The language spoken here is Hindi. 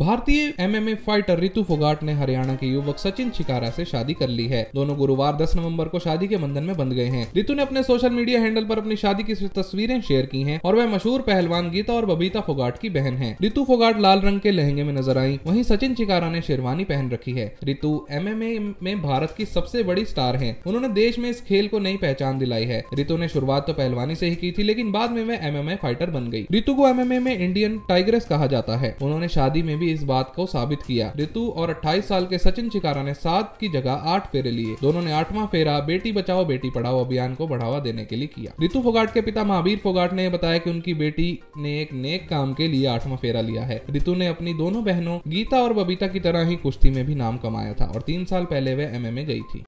भारतीय MMA फाइटर रितु फोगाट ने हरियाणा के युवक सचिन चिकारा से शादी कर ली है। दोनों गुरुवार 10 नवंबर को शादी के बंधन में बंध गए हैं। रितु ने अपने सोशल मीडिया हैंडल पर अपनी शादी की तस्वीरें शेयर की हैं और वह मशहूर पहलवान गीता और बबीता फोगाट की बहन है। रितु फोगाट लाल रंग के लहंगे में नजर आई, वहीं सचिन चिकारा ने शेरवानी पहन रखी है। रितु MMA में भारत की सबसे बड़ी स्टार है। उन्होंने देश में इस खेल को नई पहचान दिलाई है। रितु ने शुरुआत तो पहलवानी से ही की थी, लेकिन बाद में वह MMA फाइटर बन गई। रितु को MMA में इंडियन टाइग्रेस कहा जाता है। उन्होंने शादी में भी इस बात को साबित किया। रितु और 28 साल के सचिन चिकारा ने 7 की जगह 8 फेरे लिए। दोनों ने 8वां फेरा बेटी बचाओ बेटी पढ़ाओ अभियान को बढ़ावा देने के लिए किया। रितु फोगाट के पिता महावीर फोगाट ने बताया कि उनकी बेटी ने एक नेक काम के लिए 8वां फेरा लिया है। रितु ने अपनी दोनों बहनों गीता और बबीता की तरह ही कुश्ती में भी नाम कमाया था और 3 साल पहले वह MMA गई थी।